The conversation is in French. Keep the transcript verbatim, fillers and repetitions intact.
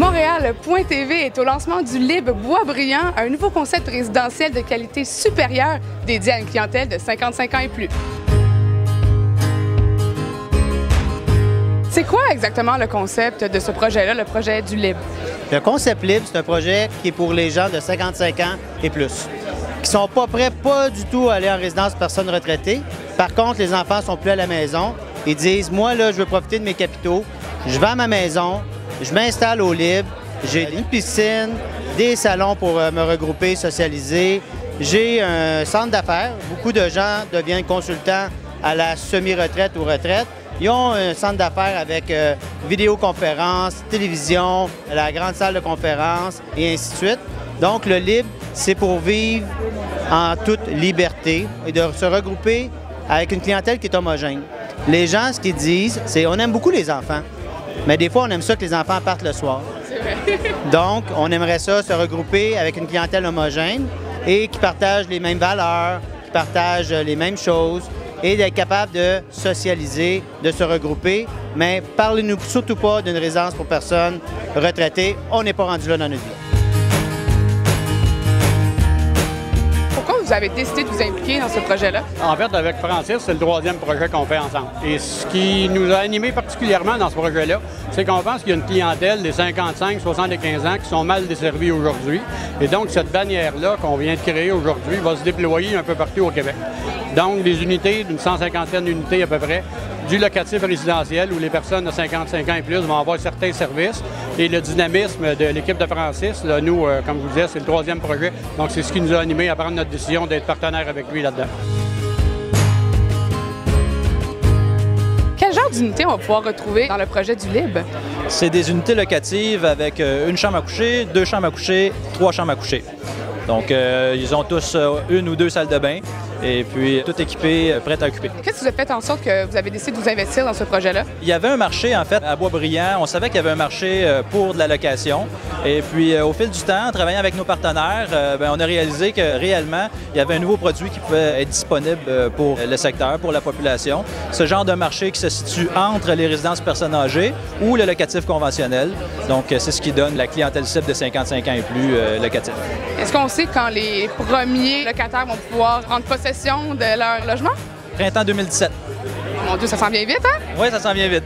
Montréal point T V est au lancement du L I B Boisbriand, un nouveau concept résidentiel de qualité supérieure dédié à une clientèle de cinquante-cinq ans et plus. C'est quoi exactement le concept de ce projet-là, le projet du L I B? Le concept L I B, c'est un projet qui est pour les gens de cinquante-cinq ans et plus, qui ne sont pas prêts pas du tout à aller en résidence personnes retraitées. Par contre, les enfants ne sont plus à la maison. Ils disent, moi, là, je veux profiter de mes capitaux, je vends ma maison, je m'installe au L I B, j'ai une piscine, des salons pour me regrouper, socialiser, j'ai un centre d'affaires. Beaucoup de gens deviennent consultants à la semi-retraite ou retraite. Ils ont un centre d'affaires avec euh, vidéoconférence, télévision, la grande salle de conférence et ainsi de suite. Donc, le L I B, c'est pour vivre en toute liberté et de se regrouper avec une clientèle qui est homogène. Les gens, ce qu'ils disent, c'est on aime beaucoup les enfants, mais des fois, on aime ça que les enfants partent le soir. C'est vrai. Donc, on aimerait ça se regrouper avec une clientèle homogène et qui partage les mêmes valeurs, qui partage les mêmes choses, et d'être capable de socialiser, de se regrouper. Mais parlez-nous surtout pas d'une résidence pour personnes retraitées. On n'est pas rendu là dans notre vie. Pourquoi vous avez décidé de vous impliquer dans ce projet-là? En fait, avec Francis, c'est le troisième projet qu'on fait ensemble. Et ce qui nous a animés particulièrement dans ce projet-là, c'est qu'on pense qu'il y a une clientèle des cinquante-cinq à soixante-quinze ans qui sont mal desservies aujourd'hui. Et donc, cette bannière-là qu'on vient de créer aujourd'hui va se déployer un peu partout au Québec. Donc, des unités, d'une cent cinquantaine d'unités à peu près, du locatif résidentiel où les personnes de cinquante-cinq ans et plus vont avoir certains services. Et le dynamisme de l'équipe de Francis, là, nous, euh, comme je vous disais, c'est le troisième projet. Donc, c'est ce qui nous a animés à prendre notre décision d'être partenaire avec lui là-dedans. Quel genre d'unités on va pouvoir retrouver dans le projet du L I B? C'est des unités locatives avec une chambre à coucher, deux chambres à coucher, trois chambres à coucher. Donc, euh, ils ont tous une ou deux salles de bain. Et puis, tout équipé, prêt à occuper. Qu'est-ce que vous avez fait en sorte que vous avez décidé de vous investir dans ce projet-là? Il y avait un marché, en fait, à Boisbriand. On savait qu'il y avait un marché pour de la location. Et puis, au fil du temps, en travaillant avec nos partenaires, bien, on a réalisé que réellement, il y avait un nouveau produit qui pouvait être disponible pour le secteur, pour la population. Ce genre de marché qui se situe entre les résidences personnes âgées ou le locatif conventionnel. Donc, c'est ce qui donne la clientèle cible de cinquante-cinq ans et plus locatif. Est-ce qu'on sait quand les premiers locataires vont pouvoir prendre possession de leur logement? Printemps deux mille dix-sept. Mon Dieu, ça s'en vient vite, hein? Oui, ça s'en vient vite.